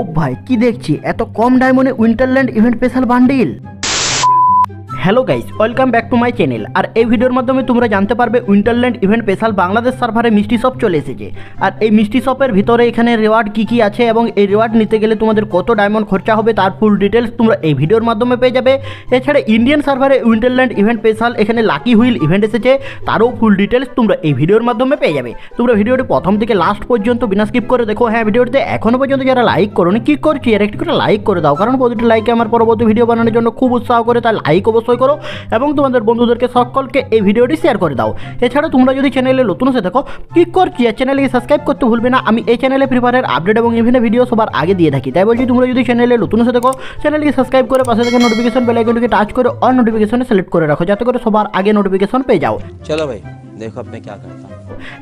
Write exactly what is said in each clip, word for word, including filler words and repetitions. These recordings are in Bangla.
ओ भाई की देखছি এত কম ডায়মন্ডে Winterland event special bundle. Hello guys welcome back to my channel और ये भिडियोर माध्यमे तुम्हारा जानते पारबे उइंटारलैंड इवेंट स्पेशल बांग्लादेश सार्भारे मिष्टी शप चले एसेछे और ये मिष्टी शपर भितरे एखाने रिवार्ड की की आछे एबं ए रिवार्ड निते गेले तुम्हादेर कत डायमंड खर्चा होबे तार फुल डिटेल्स तुम्हारा ये भिडियोर माध्यमे पेये जाबे। एछाड़ा इंडियन सार्भारे उइंटारलैंड इवेंट स्पेशल एखाने लाकी हुईल इवेंट एसेछे तारो फुल डिटेल्स तुम्हारा ये भिडियोर माध्यमे पेये जाबे। तोमरा भिडियोटी प्रथम थेके लास्ट पर्यन्त बिना स्किप करे देखो। हाँ भिडियोते एखोनो पर्यन्त जारा लाइक करोनी कि करछो यार एकटु करे लाइक करे दाओ कारण प्रतिटी लाइके आमार परबर्ती भिडियो बानानोर जोन्नो खूब उत्साह करे ताई लाइक अवश्य करो और तुम्हारे बंधुदेर सकल के ये भिडियोटी शेयर कर दाओ। एछाड़ा तुम्हारा जो चैनल नतून से देखो क्लिक कर चैनल के सबसक्राइब करते भूलबे ना। आमी ए चैनले फ्री फायर आपडेट और इवेंट भिडियो सबार आगे दिए थाकि ताई बोलछि तुम्हारा जो चैनल नतून से देखो चैनल के सबसक्राइब कर पाशे थाका नोटिफिकेशन बेल आइकनटिके टाच कर और नोटिफिकेशन सिलेक्ट कर रखो जाते करे सबार आगे नोटिफिकेशन पे जाओ। चलो भाई देखो अब मैं क्या करता हूँ।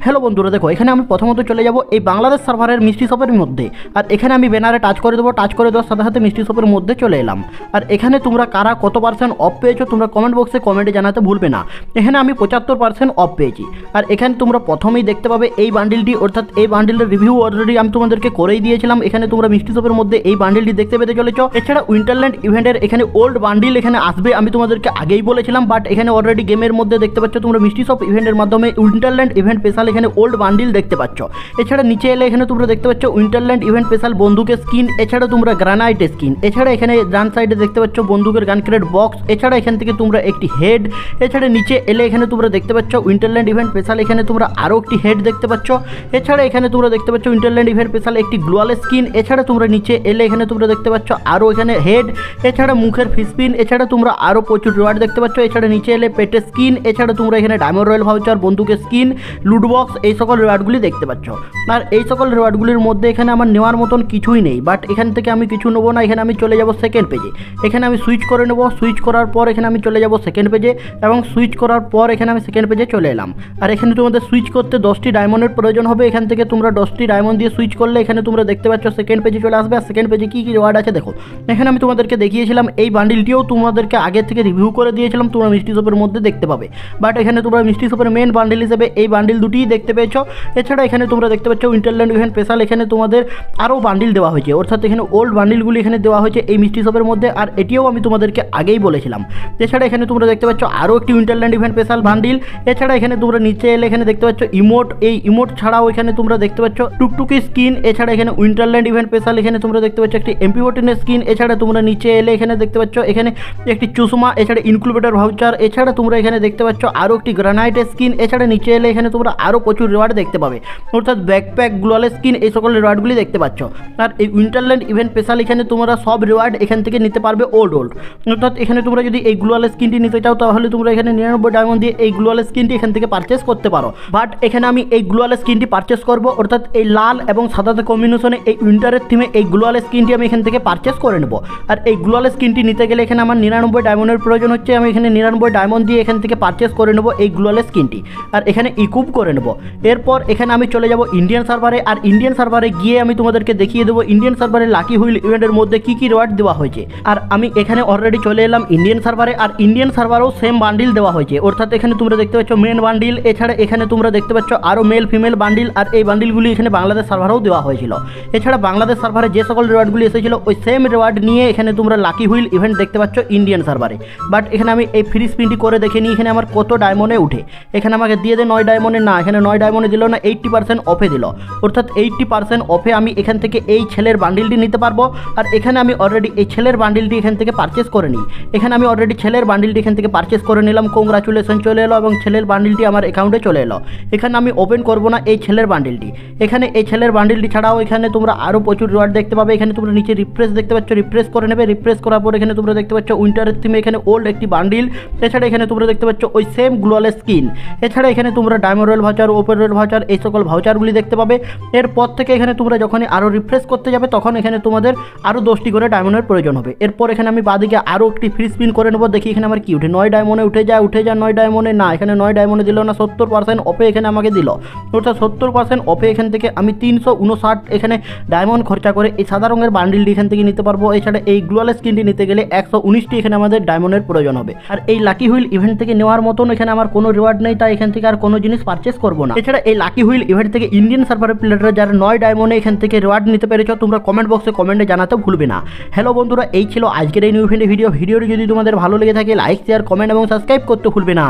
हेलो बंधुरा देखो एखे हमें प्रथमत चले जाब ये बांग्लादेश सार्भारे मिष्टी शपर मध्य और एखे हमें बैनारे टाच कर देव टाच कर देवार साथे साथे मिष्टी शपर मध्य चले एलाम और एखे तुम्हारा कारा कत परसेंट अफ पे तुम्हारा कमेंट बक्से कमेंटे जानाते भूलबे ना। एखे हमें पचहत्तर परसेंट अफ पे और एखे तुम्हारा प्रथम ही देखते पाबे ये बांडिलटी अर्थात ये बांडिलर रिव्यू अलरेडी हमें तुम्हारे करेई दिएछिलाम। एखे तुम्हारा मिष्टी शपर मध्य ये बांडिलटी देखते पेते चलेछो। एछाड़ा उइंटारलैंड इवेंटेर एखे ओल्ड बांडिल एखे आसबे आमी तुम्हादेरके आगेई बोलेछिलाम बाट एखे अलरेडी गेमेर मध्य देखते पाच्छ तुम्हारा मिष्टी शप इवेंटेर माध्यमे उइंटारलैंड इवेंट स्पेशल एखे ओल्ड बांडिल देखते पाच्छ। एछाड़ा नीचे एले एखे तुम्हारा देखते पाच्छ उइंटारलैंड इवेंट स्पेशल बंदूकेर स्किन एछाड़ा तुम्हारा ग्रेनाइट स्किन एछाड़ा एखे डान साइडे देखते पाच्छ बंदूकेर गान क्रेट बक्स एछाड़ा एखान थेके तुम्हारा एक हेड एछाड़ा नीचे एले एखे तुम्हारा देखते पाच्छ उइंटारलैंड इवेंट स्पेशल एखे तुम्हारा आरो एक हेड देखते पाच्छ। एछाड़ा एखे तुम्हारा देखते पाच्छ उइंटारलैंड इवेंट स्पेशल एक ग्लोवाल स्किन एछाड़ा तुम्हारा नीचे एले एखे तुम्हारा देखते पाच्छ आरो एखे हेड एछाड़ा मुखेर फिसपिन एछाड़ा तुम्हारा आरो प्रचुर रिवार्ड देखते पाच्छ। एछाड़ा नीचे एले पेटेर स्किन एछाड़ा तुम्हारा एखे डायमंड रॉयल भाउचार बंदूकेर स्किन लुटबक्स এই সকল রিওয়ার্ডগুলি দেখতে পাচ্ছ। আর এই সকল রিওয়ার্ডগুলির মধ্যে এখানে আমার নেওয়ার মতন কিছুই নেই বাট এখান থেকে আমি কিছু নেব না। এখানে আমি চলে যাব সেকেন্ড পেজে। এখানে আমি সুইচ করে নেব। সুইচ করার পর এখানে আমি চলে যাব সেকেন্ড পেজে এবং সুইচ করার পর এখানে আমি সেকেন্ড পেজে চলে এলাম। আর এখানে তোমাদের সুইচ করতে দশটি ডায়মন্ডের প্রয়োজন হবে। এখান থেকে তোমরা দশটি ডায়মন্ড দিয়ে সুইচ করলে এখানে তোমরা দেখতে পাচ্ছ সেকেন্ড পেজে চলে আসবে। আর সেকেন্ড পেজে কী কী রিওয়ার্ড আছে দেখো। এখানে আমি তোমাদেরকে দেখিয়েছিলাম এই বান্ডিলটিও তোমাদেরকে আগে থেকে রিভিউ করে দিয়েছিলাম তোমরা মিষ্টি শপের মধ্যে দেখতে পাবে বাট এখানে তোমরা মিষ্টি শপের মেন বান্ডিল হিসেবে এই বান্ডিল দুটি দেখতে পেয়েছো। এছাড়া এখানে তোমরা দেখতে পাচ্ছ উইন্টারল্যান্ড ইভেন্ট স্পেশাল এখানে তোমাদের আরও বান্ডিল দেওয়া হয়েছে অর্থাৎ এখানে ওল্ড বান্ডিলগুলি এখানে দেওয়া হয়েছে এই মিষ্টি শপের মধ্যে আর এটিও আমি তোমাদেরকে আগেই বলেছিলাম। এছাড়া এখানে তোমরা দেখতে পাচ্ছ আরও একটি উইন্টারল্যান্ড ইভেন্ট স্পেশাল বান্ডিল। এছাড়া এখানে তোমরা নিচে এলে এখানে দেখতে পাচ্ছ ইমোট এই ইমোট ছাড়াও এখানে তোমরা দেখতে পাচ্ছ টুকটুকি স্কিন। এছাড়া এখানে উইন্টারল্যান্ড ইভেন্ট স্পেশাল এখানে তোমরা দেখতে পাচ্ছ একটি এমপি ফোর্টিনের স্কিন। এছাড়া তোমরা নিচে এলে এখানে দেখতে পাচ্ছ এখানে একটি চুসুমা এছাড়া ইনকিউবেটর ভাউচার। এছাড়া তোমরা এখানে দেখতে পাচ্ছ আরও একটি গ্রানাইট স্কিন। এছাড়া নিচে এলে এখানে তোমরা আরও প্রচুর রিওয়ার্ড দেখতে পাবে অর্থাৎ ব্যাকপ্যাক গ্লোয়াল স্কিন এই সকল রিওয়ার্ডগুলি দেখতে পাচ্ছ। আর এই উইন্টারল্যান্ড ইভেন্ট স্পেশাল এখানে তোমরা সব রিওয়ার্ড এখান থেকে নিতে পারবে ওল্ড ওল্ড অর্থাৎ এখানে তোমরা যদি এই গ্লোয়াল স্কিনটি নিতে চাও তাহলে তোমরা এখানে নিরানব্বই ডায়মন্ড দিয়ে এই গ্লোয়াল স্কিনটি এখান থেকে পারচেস করতে পারো বাট এখানে আমি এই গ্লোয়াল স্কিনটি পারচেস করবো অর্থাৎ এই লাল এবং সাদাতে কম্বিনেশনে এই উইন্টারের থিমে এই গ্লোয়াল স্কিনটি আমি এখান থেকে পারচেস করে নেব। আর এই গ্লোয়াল স্কিনটি নিতে গেলে এখানে আমার নিরানব্বই ডায়মন্ডের প্রয়োজন হচ্ছে। আমি এখানে নিরানব্বই ডায়মন্ড দিয়ে এখান থেকে পারচেস করে নেব এই গ্লোয়াল স্কিনটি আর এখানে ইকুইপ করে নেব। এরপর এখানে আমি চলে যাব ইন্ডিয়ান সার্ভারে আর ইন্ডিয়ান সার্ভারে গিয়ে আমি তোমাদেরকে দেখিয়ে দেবো ইন্ডিয়ান সার্ভারে লাকি হুইল ইভেন্টের মধ্যে কী কী রিওয়ার্ড দেওয়া হয়েছে। আর আমি এখানে অলরেডি চলে এলাম ইন্ডিয়ান সার্ভারে আর ইন্ডিয়ান সার্ভারেও সেম বান্ডিল দেওয়া হয়েছে অর্থাৎ এখানে তোমরা দেখতে পাচ্ছ মেন বান্ডিল। এছাড়া এখানে তোমরা দেখতে পাচ্ছ আরও মেল ফিমেল বান্ডিল আর এই বান্ডিলগুলি এখানে বাংলাদেশ সার্ভারেও দেওয়া হয়েছিল। এছাড়া বাংলাদেশ সার্ভারে যে সকল রিওয়ার্ডগুলি এসেছিল ওই সেম রিওয়ার্ড নিয়ে এখানে তোমরা লাকি হুইল ইভেন্ট দেখতে পাচ্ছ ইন্ডিয়ান সার্ভারে বাট এখানে আমি এই ফ্রি স্পিনটি করে দেখে নিই এখানে আমার কত ডায়মন্ডে উঠে। এখানে আমাকে দিয়ে দেয় নয় ডায়মন্ডে না এখানে নয় ডায়মন্ডে দিল না এইট্টি পার্সেন্ট অফে দিল অর্থাৎ এইট্টি পার্সেন্ট অফে আমি এখান থেকে এই ছেলের বান্ডিলটি নিতে পারবো। আর এখানে আমি অলরেডি এই ছেলের বান্ডিলটি এখান থেকে পারচেস করে নিই। এখানে আমি অলরেডি ছেলের বান্ডিলটি এখান থেকে পারচেস করে নিলাম কংগ্রাচুলেশন চলে এলো এবং ছেলের বান্ডিলটি আমার অ্যাকাউন্টে চলে এলো। এখানে আমি ওপেন করবো না এই ছেলের বান্ডিলটি। এখানে এই ছেলের বান্ডিলটি ছাড়াও এখানে তোমরা আরও প্রচুর রিওয়ার্ড দেখতে পাবে। এখানে তোমরা নিচে রিফ্রেশ দেখতে পাচ্ছ রিফ্রেশ করে নেবে। রিফ্রেশ করার পর এখানে তোমরা দেখতে পাচ্ছ উইন্টারের থিমে এখানে ওল্ড একটি বান্ডিল। এছাড়া এখানে তোমরা দেখতে পাচ্ছ ওই সেম গ্লোয়াল স্কিন। এছাড়া এখানে তোমরা diamond royal voucher open royal voucher এই সকল ভাউচারগুলি দেখতে পাবে। এরপর থেকে এখানে তোমরা যখনই আরও রিফ্রেশ করতে যাবে তখন এখানে তোমাদের আরও দশটি করে ডায়মন্ডের প্রয়োজন হবে। এরপর এখানে আমি বাদিকে আরও একটি ফ্রি স্পিন করে নেবো দেখি এখানে আমার কী উঠে। নয় ডায়মন্ডে উঠে যায় উঠে যায় নয় ডায়মন্ডে না এখানে নয় ডায়মন্ডে দিল না সত্তর পার্সেন্ট অফে এখানে আমাকে দিল অর্থাৎ সত্তর পার্সেন্ট অফে এখান থেকে আমি তিনশো উনষাট এখানে ডায়মন্ড খরচা করে এই সাদা রঙের বান্ডিলটি এখান থেকে নিতে পারবো। এছাড়া এই গ্লোয়াল স্কিনটি নিতে গেলে একশো উনিশটি এখানে আমাদের ডায়মন্ডের প্রয়োজন হবে। আর এই লাকি হুইল ইভেন্ট থেকে নেওয়ার মতন এখানে আমার কোনো রিওয়ার্ড নেই ছাড়া এখান থেকে আর কোনো জিনিস পারচেজ করব না। এছাড়া এই লাকি হুইল ইভেন্ট থেকে ইন্ডিয়ান সার্ভারে প্লেয়াররা যারা নয় ডায়মন্ডে এখান থেকে রিওয়ার্ড নিতে পেরেছো তোমরা কমেন্ট বক্সে কমেন্টে জানাতে ভুলবে না। হ্যালো বন্ধুরা, এই ছিল আজকের এই নিউ ইভেন্টের ভিডিও। ভিডিওটি যদি তোমাদের ভালো লেগে থাকে লাইক শেয়ার কমেন্ট এবং সাবস্ক্রাইব করতে ভুলবে না।